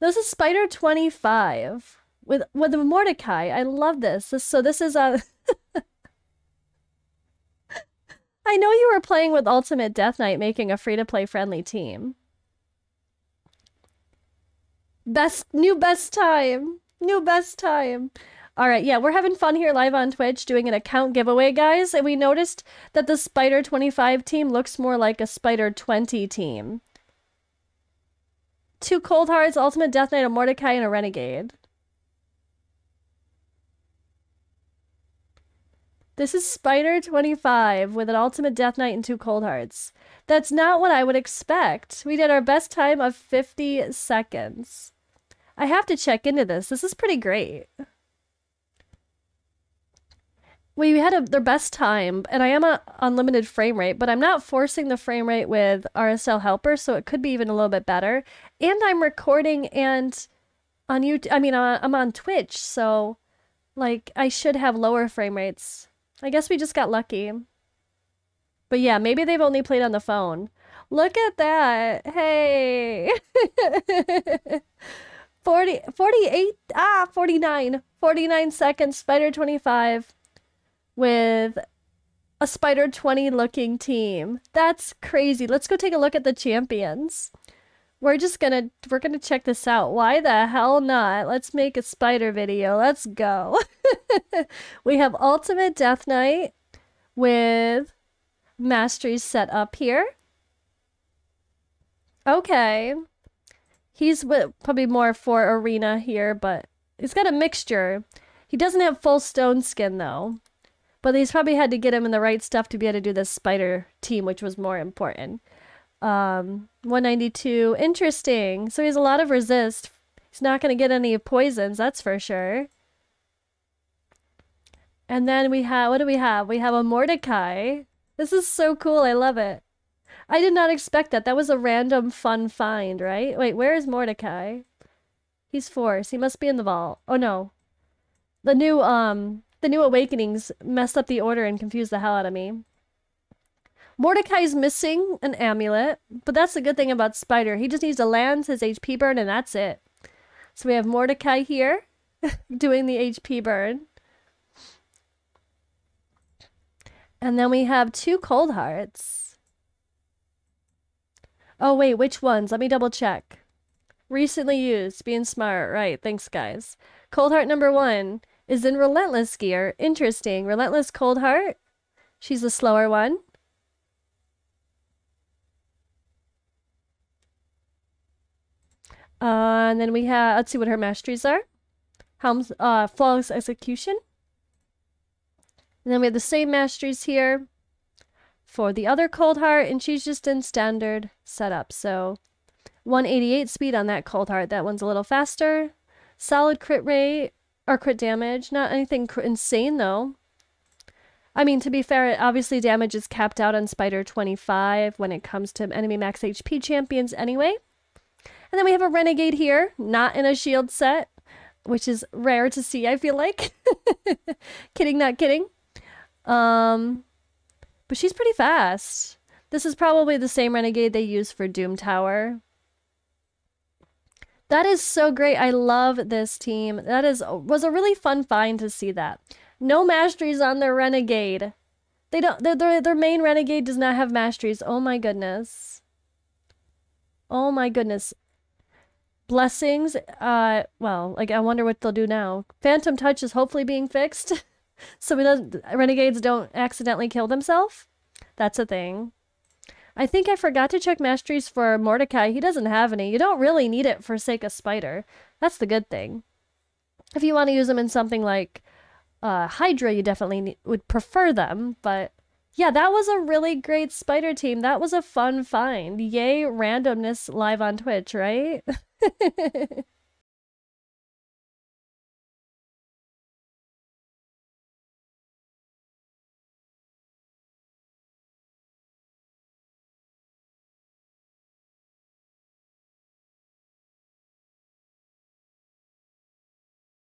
This is Spider 25 with Mordecai. I love this. This is a... I know you were playing with Ultimate Death Knight, making a free-to-play friendly team. New best time. All right, yeah, we're having fun here live on Twitch doing an account giveaway, guys. And we noticed that the Spider 25 team looks more like a Spider 20 team. 2 Cold Hearts, Ultimate Death Knight, a Mordecai, and a Renegade. This is Spider 25 with an Ultimate Death Knight and 2 Cold Hearts. That's not what I would expect. We did our best time of 50 seconds. I have to check into this. This is pretty great. We had their best time, and I am on unlimited frame rate, but I'm not forcing the frame rate with RSL Helper, so it could be even a little bit better. And I'm recording and on YouTube, I'm on Twitch, so like I should have lower frame rates. I guess we just got lucky. But yeah, maybe they've only played on the phone. Look at that. Hey. 49 seconds, Spider 25 with a Spider 20 looking team. That's crazy. Let's go take a look at the champions. We're gonna check this out. Why the hell not? Let's make a spider video. Let's go. We have Ultimate Death Knight with Mastery set up here. Okay. He's probably more for Arena here, but he's got a mixture. He doesn't have full stone skin though. But he's probably had to get him in the right stuff to be able to do this spider team, which was more important. 192. Interesting. So he has a lot of resist. He's not going to get any poisons, that's for sure. And then we have... What do we have? We have a Mordecai. This is so cool. I love it. I did not expect that. That was a random fun find, right? Wait, where is Mordecai? He's forced. He must be in the vault. Oh, no. The new awakenings messed up the order and confused the hell out of me. Mordecai's missing an amulet, but that's the good thing about Spider. He just needs to land his HP burn, and that's it. So we have Mordecai here doing the HP burn. And then we have 2 Cold Hearts. Oh, wait, which ones? Let me double check. Recently used, being smart. Right, thanks, guys. Cold Heart number 1 is in Relentless gear. Interesting. Relentless Cold Heart. She's the slower one. And then we have, let's see what her masteries are. Helms, Flawless Execution. And then we have the same masteries here for the other Cold Heart, and she's just in standard setup. So 188 speed on that Cold Heart. That one's a little faster. Solid crit rate, or crit damage. Not anything insane, though. I mean, to be fair, obviously damage is capped out on Spider 25 when it comes to enemy max HP champions anyway. And then we have a Renegade here, not in a shield set, which is rare to see, I feel like. Kidding, not kidding. But she's pretty fast. This is probably the same Renegade they use for Doom Tower. That is so great. I love this team. That was a really fun find to see that. No masteries on their Renegade. They don't. Their main Renegade does not have masteries. Oh my goodness. Oh my goodness. Blessings. Well, like I wonder what they'll do now. Phantom Touch is hopefully being fixed, so renegades don't accidentally kill themselves. That's a thing. I think I forgot to check masteries for Mordecai. He doesn't have any. You don't really need it for sake of Spider. That's the good thing. If you want to use them in something like Hydra, you definitely would prefer them. But yeah, that was a really great Spider team. That was a fun find. Yay, randomness live on Twitch, right?